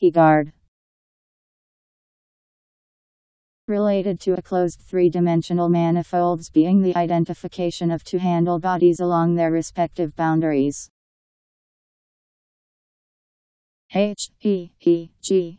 Heegaard. Related to a closed three-dimensional manifolds being the identification of two handlebodies along their respective boundaries. Heegaard.